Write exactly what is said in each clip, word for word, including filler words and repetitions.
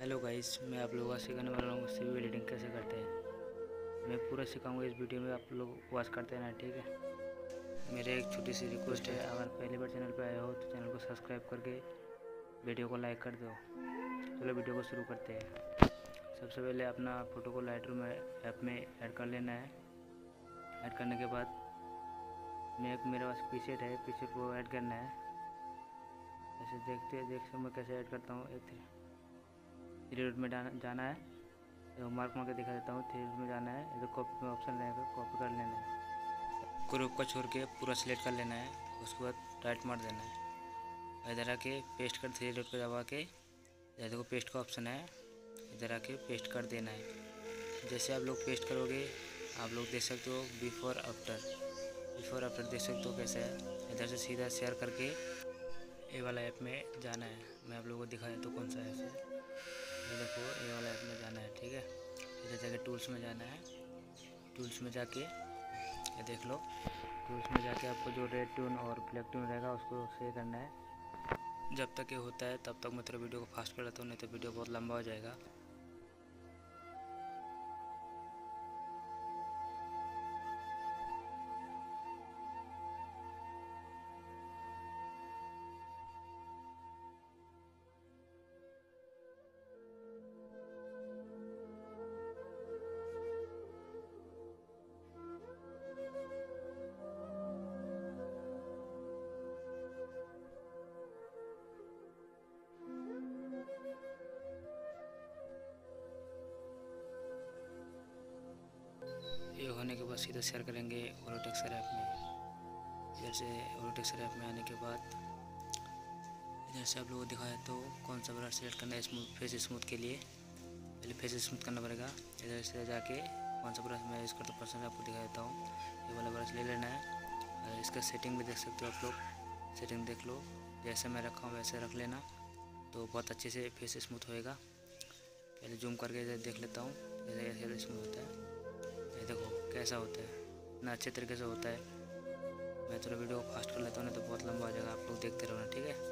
Hello guys, मैं आप लोगों को सिखाने वाला हूँ सी वी एडिटिंग कैसे करते हैं। मैं पूरा सिखाऊंगा इस वीडियो में, आप लोग वॉच करते हैं ना, ठीक है। मेरे एक छोटी सी रिक्वेस्ट है, अगर पहली बार चैनल पर आए हो तो चैनल को सब्सक्राइब करके वीडियो को लाइक कर दो। चलो वीडियो को शुरू करते हैं। सबसे पहले अपना फ़ोटो को लाइटरूम ऐप में ऐड कर लेना है। ऐड करने के बाद मैं एक मेरे पास पिक्सआर्ट है, पिक्सआर्ट को ऐड करना है। ऐसे देखते देखते मैं कैसे ऐड करता हूँ। एक थ्री डॉट में जाना है, तो मार्क मार के दिखा देता हूँ। थ्री डॉट में जाना है, इधर कॉपी में ऑप्शन रहेगा, कॉपी कर लेना है। ग्रुप को छोड़ के पूरा सिलेक्ट कर लेना है, उसके बाद राइट मार देना है। इधर आके पेस्ट कर, थ्री डॉट पर दबा के इधर देखो पेस्ट का ऑप्शन है, इधर आके पेस्ट कर देना है। जैसे आप लोग पेस्ट करोगे आप लोग देख सकते हो बिफोर आफ्टर, बिफोर आफ्टर देख सकते हो कैसे है। इधर से सीधा शेयर करके ए वाला ऐप में जाना है। मैं आप लोगों को दिखा देता हूँ कौन सा ऐप है। ये देखो ए वाला ऐप में जाना है, ठीक है। इधर जाके टूल्स में जाना है, टूल्स में जाके ये देख लो, टूल्स में जाके आपको जो रेड ट्यून और ब्लैक ट्यून रहेगा उसको सही करना है। जब तक ये होता है तब तक मैं तेरे वीडियो को फास्ट कर लेता हूँ, नहीं तो वीडियो बहुत लंबा हो जाएगा। ये होने के बाद सीधा शेयर करेंगे ओलो टेक्सचर ऐप में। इधर से ओलो टेक्सचर ऐप में आने के बाद इधर से आप लोगों को दिखाया तो कौन सा ब्रश सेलेक्ट करना है स्मूथ, फेस स्मूथ के लिए पहले फेस स्मूथ करना पड़ेगा। इधर से जाके कौन सा ब्रश मैं यूज़ करता हूँ पर्सनली आपको दिखा देता हूँ। ये वाला ब्रश ले लेना है और इसका सेटिंग भी देख सकते हो आप लोग, सेटिंग देख लो। जैसे मैं रखा हूँ वैसे रख लेना, तो बहुत अच्छे से फेस स्मूथ होएगा। पहले जूम करके इधर देख लेता हूँ जैसे स्मूथ होता है। ये देखो कैसा होता है, इतना अच्छे तरीके से होता है। मैं थोड़ा वीडियो को फास्ट कर लेता हूँ, नहीं तो बहुत लंबा हो जाएगा, आप लोग देखते रहना, ठीक है।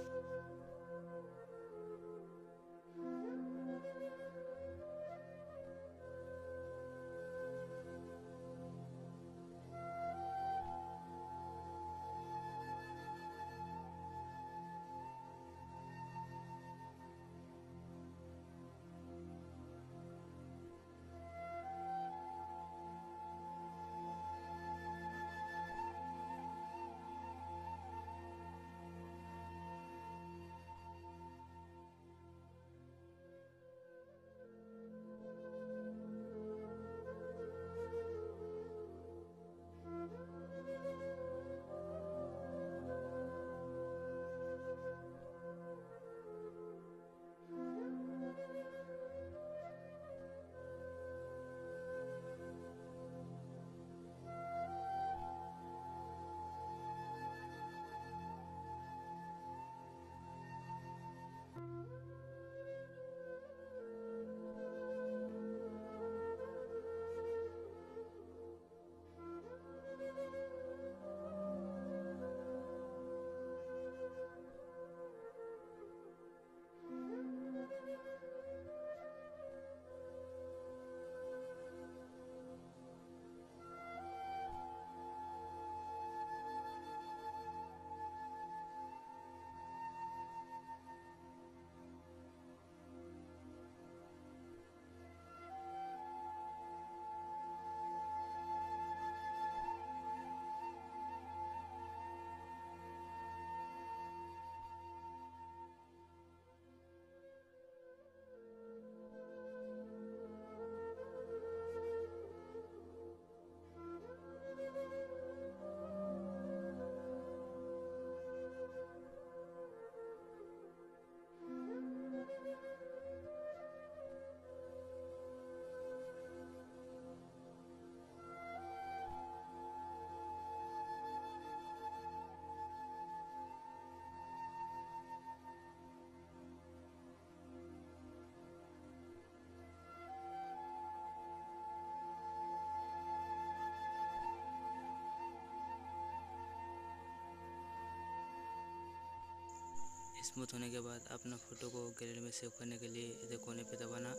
स्मूथ होने के बाद अपना फ़ोटो को गैलरी में सेव करने के लिए इधर कोने पे दबाना।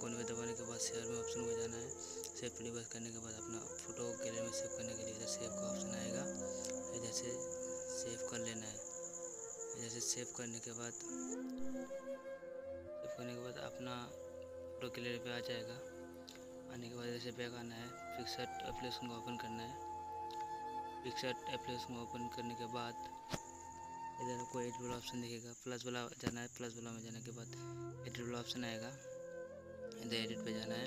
कोने पे दबाने के बाद शेयर में ऑप्शन में जाना है। सेव टू डिवाइस करने के बाद अपना फ़ोटो गैलरी में सेव करने के लिए इधर सेव का ऑप्शन आएगा, इधर से सेव कर लेना है। इधर से सेव करने के बाद सेव करने के बाद अपना फ़ोटो गैलरी पे आ जाएगा। आने के बाद इधर से बैक आना है, PicsArt एप्लीकेशन को ओपन करना है। PicsArt एप्लीकेशन को ओपन करने के बाद इधर आपको एडिट वाला ऑप्शन दिखेगा, प्लस वाला जाना है। प्लस वाला में जाने के बाद एडिट वाला ऑप्शन आएगा, इधर एडिट पे जाना है।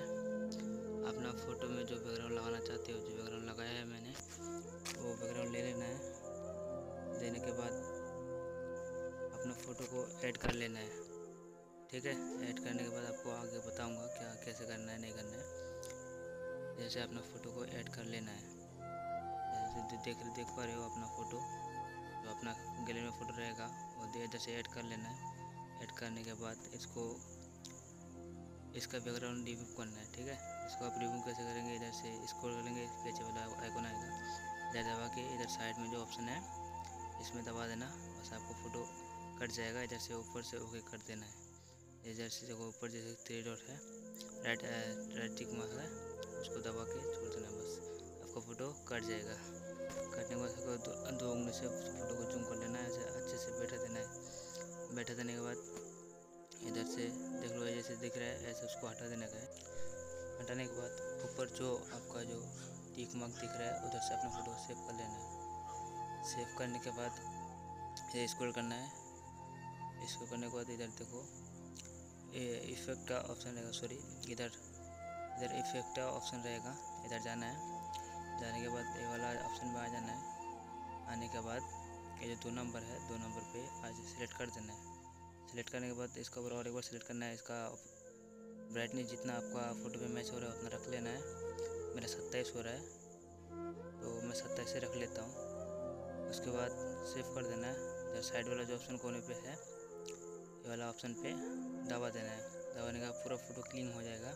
अपना फ़ोटो में जो बैकग्राउंड लगाना चाहते हो, जो बैकग्राउंड लगाया है मैंने वो बैकग्राउंड ले लेना है। देने के बाद अपना फ़ोटो को ऐड कर लेना है, ठीक है। ऐड करने के बाद आपको आगे बताऊँगा क्या कैसे करना है, नहीं करना है। जैसे अपना फ़ोटो को ऐड कर लेना है, जैसे देख देख पा रहे हो अपना फ़ोटो, तो अपना गैलरी में फ़ोटो रहेगा और इधर से ऐड कर लेना है। ऐड करने के बाद इसको इसका बैकग्राउंड रिमूव करना है, ठीक है। इसको आप रिमूव कैसे करेंगे, इधर से स्क्रॉल करेंगे, पीछे वाला आइकॉन आएगा, इधर दबा के इधर साइड में जो ऑप्शन है इसमें दबा देना, बस आपको फ़ोटो कट जाएगा। इधर से ऊपर से ओके कर देना है। इधर से देखो ऊपर जैसे थ्री डॉट है, राइट राइट टिक मार्क है, उसको दबा के छोड़ देना, बस आपका फ़ोटो कट जाएगा। कटने के बाद दो, दो उंगली से फ़ोटो को जूम कर लेना है, अच्छे से बैठा देना है। बैठा देने के बाद इधर से देख लो, जैसे दिख रहा है ऐसे उसको हटा देने का है। हटाने के बाद ऊपर जो आपका जो टिक मार्क दिख रहा है उधर से अपना फ़ोटो सेव कर लेना है। सेव करने के बाद इसे स्क्रॉल करना है। स्क्रॉल करने के बाद इधर देखो इफेक्ट का ऑप्शन रहेगा, सॉरी इधर इधर इफेक्ट का ऑप्शन रहेगा, इधर जाना है। जाने के बाद ये वाला ऑप्शन में आ जाना है। आने के बाद ये जो दो नंबर है, दो नंबर पे आज सेलेक्ट कर देना है। सेलेक्ट करने के बाद इसका और एक बार सेलेक्ट करना है। इसका ब्राइटनेस जितना आपका फ़ोटो पे मैच हो रहा है उतना रख लेना है। मेरा सत्ताईस हो रहा है तो मैं सत्ताईस से रख लेता हूँ। उसके बाद सेव कर देना है। इधर साइड वाला जो ऑप्शन कोने पर है, ये वाला ऑप्शन पर दबा देना है। दबाने का पूरा फ़ोटो क्लीन हो जाएगा।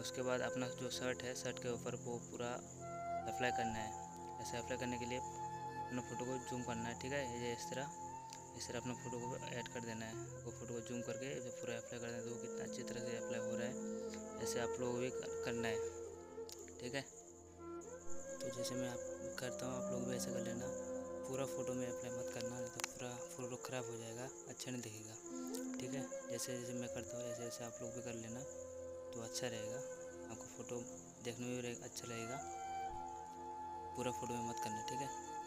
उसके बाद अपना जो शर्ट है, शर्ट के ऊपर वो पूरा अप्लाई करना है। ऐसे अप्लाई करने के लिए अपना फ़ोटो को जूम करना है, ठीक है। ये इस तरह इस तरह अपना फ़ोटो को ऐड कर देना है। वो फ़ोटो को जूम करके जो पूरा अप्लाई कर देना है, तो कितना अच्छी तरह से अप्लाई हो रहा है। ऐसे आप लोग भी करना है, ठीक है। तो जैसे मैं आप करता हूँ, आप लोग भी ऐसे कर लेना। पूरा फ़ोटो में अप्लाई मत करना, नहीं तो पूरा फ़ोटो ख़राब हो जाएगा, अच्छा नहीं दिखेगा, ठीक है। जैसे जैसे मैं करता हूँ ऐसे ऐसे आप लोग भी कर लेना, तो अच्छा रहेगा, आपको फ़ोटो देखने में भी अच्छा लगेगा। पूरा फ़ोटो में मत करना, ठीक है।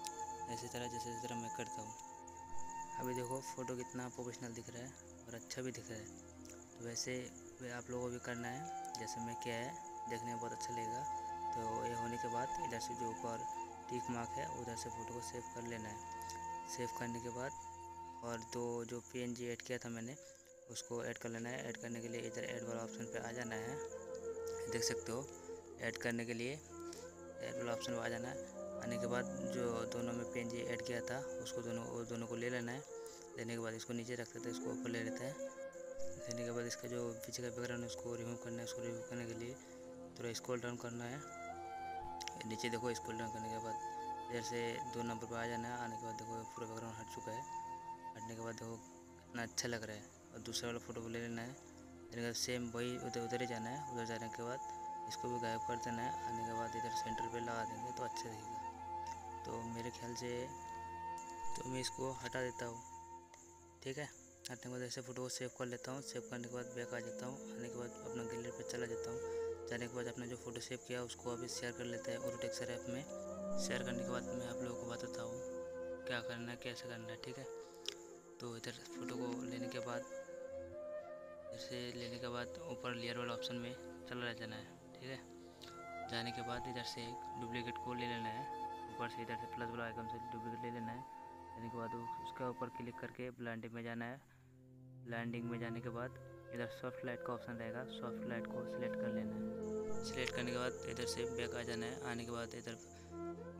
ऐसी तरह जैसे तरह मैं करता हूँ। अभी देखो फ़ोटो कितना प्रोफेशनल दिख रहा है और अच्छा भी दिख रहा है। तो वैसे वे आप लोगों को भी करना है, जैसे मैं किया है, देखने में बहुत अच्छा लगेगा। तो ये होने के बाद इधर से जो ऊपर टिक मार्क है उधर से फ़ोटो को सेव कर लेना है। सेव करने के बाद और दो जो पी एन जी ऐड किया था मैंने उसको ऐड कर लेना है। ऐड करने के लिए इधर ऐड वाला ऑप्शन पर आ जाना है, देख सकते हो। ऐड करने के लिए ऐड वाला ऑप्शन आ जाना है। आने के बाद जो दोनों में पी एन जी ऐड किया था उसको दोनों दोनों को ले लेना है। लेने के बाद इसको नीचे रखते थे, इसको ऊपर ले लेते हैं। लेने के बाद इसका जो पीछे का बैकग्राउंड है उसको रिमूव करना है। उसको रिमूव करने के लिए थोड़ा स्क्रॉल डाउन करना है, नीचे देखो। स्क्रॉल डाउन करने के बाद इधर से दो नंबर पर आ जाना है। आने के बाद देखो पूरा बैकग्राउंड हट चुका है। हटने के बाद देखो कितना अच्छा लग रहा है। और दूसरे वाला फ़ोटो को ले लेना है। लेने का सेम वही उधर उधर ही जाना है। उधर जाने के बाद इसको भी गायब कर देना है। आने के बाद इधर सेंटर पे लगा देंगे तो अच्छा दिखेगा। तो मेरे ख्याल से तो मैं इसको हटा देता हूँ, ठीक है। हटने के बाद ऐसे फ़ोटो को सेव कर लेता हूँ। सेव करने के बाद बैक आ जाता हूँ। आने के बाद अपना गैलरी पे चला जाता हूँ। जाने के बाद अपना जो फ़ोटो सेव किया उसको अभी शेयर कर लेते हैं और टेक्सचर ऐप में। शेयर करने के बाद मैं आप लोगों को बताता हूँ क्या करना है, कैसे करना है, ठीक है। तो इधर फ़ोटो को लेने के बाद इसे लेने के बाद ऊपर लेयर वाला ऑप्शन में चला जाना है, ठीक है। जाने के बाद इधर से एक डुप्लीकेट को ले लेना है। ऊपर से इधर से प्लस वाला आइकन से डुप्लीकेट ले लेना है। लेने के बाद उसका ऊपर क्लिक करके ब्लाइंडिंग में जाना है। ब्लाइंडिंग में जाने के बाद इधर सॉफ्ट लाइट का ऑप्शन रहेगा, सॉफ्ट लाइट को सिलेक्ट कर लेना है। सिलेक्ट करने के बाद इधर से बैक आ जाना है। आने के बाद इधर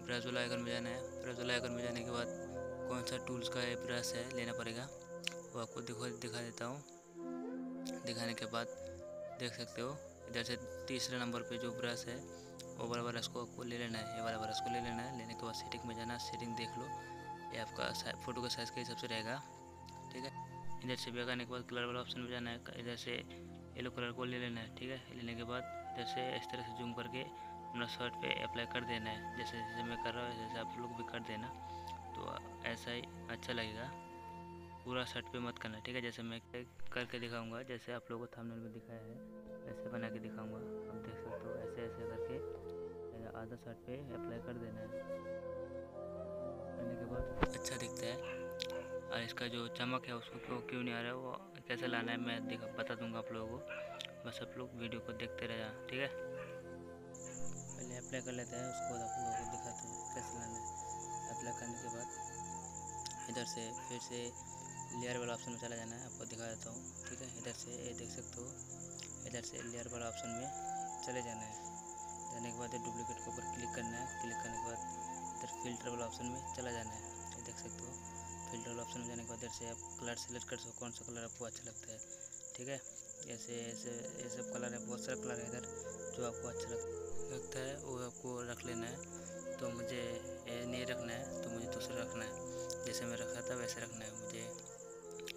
ब्रश वाला आइकन में जाना है। ब्रश वाला आइकन में जाने के बाद कौन सा टूल्स का ये ब्रश है लेना पड़ेगा, वो आपको दिखा देता हूँ। दिखाने के बाद देख सकते हो इधर से तीसरे नंबर पे जो ब्रश है वो वाला ब्रश को आपको ले लेना है। ये वाला ब्रश को ले लेना है। लेने के बाद सेटिंग में जाना। सेटिंग देख लो, ये आपका फ़ोटो का साइज़ के हिसाब से रहेगा। ठीक है। इधर से बैक आने के बाद कलर वाला ऑप्शन पर जाना है, इधर से येलो कलर को ले लेना है, ठीक है। लेने के बाद इधर से इस तरह से जूम करके अपना शर्ट पे अप्लाई कर देना है, जैसे जैसे मैं कर रहा हूँ जैसे आप लोग भी कर देना, तो ऐसा ही अच्छा लगेगा। पूरा शर्ट पे मत करना, ठीक है। जैसे मैं करके दिखाऊंगा, जैसे आप लोगों को थंबनेल में दिखाया है वैसे बना के दिखाऊंगा, आप देख सकते हो। ऐसे ऐसे करके आधा शर्ट पे अप्लाई कर देना है, करने के बाद अच्छा दिखता है। और इसका जो चमक है उसको क्यों क्यों नहीं आ रहा है, वो कैसे लाना है मैं दिखा बता दूंगा आप लोगों को। बस आप लोग वीडियो को देखते रह जाना, ठीक है। पहले अप्लाई कर लेते हैं, उसको आप लोगों को दिखाते हैं कैसे लाना है। अप्लाई करने के बाद इधर से फिर से लेयर वाला ऑप्शन में चला जाना है, आपको दिखा देता हूँ, ठीक है। इधर से ये देख सकते हो, इधर से लेयर वाला ऑप्शन में चले जाना है। जाने के बाद डुप्लीकेट के ऊपर क्लिक करना है, क्लिक करने के बाद इधर फिल्टर वाला ऑप्शन में चला जाना है, ये देख सकते हो। फिल्टर वाला ऑप्शन में जाने के बाद इधर से आप कलर सेलेक्ट कर सको, कौन सा कलर आपको अच्छा लगता है, ठीक है। ऐसे ऐसे ये सब कलर है, बहुत सारा कलर है इधर, जो आपको अच्छा लगता है वो आपको रख लेना है। तो मुझे ये नहीं रखना है, तो मुझे दूसरा रखना है, जैसे मैं रखा था वैसे रखना है। मुझे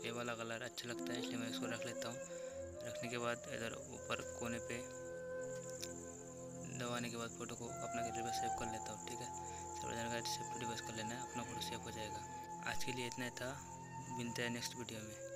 ये वाला कलर अच्छा लगता है इसलिए मैं इसको रख लेता हूँ। रखने के बाद इधर ऊपर कोने पे दबाने के बाद फ़ोटो को अपना गैलरी में सेव कर लेता हूँ, ठीक है। सेव टू डिवाइस कर लेना है, अपना फ़ोटो सेव हो जाएगा। आज के लिए इतना ही था, मिलते हैं नेक्स्ट वीडियो में।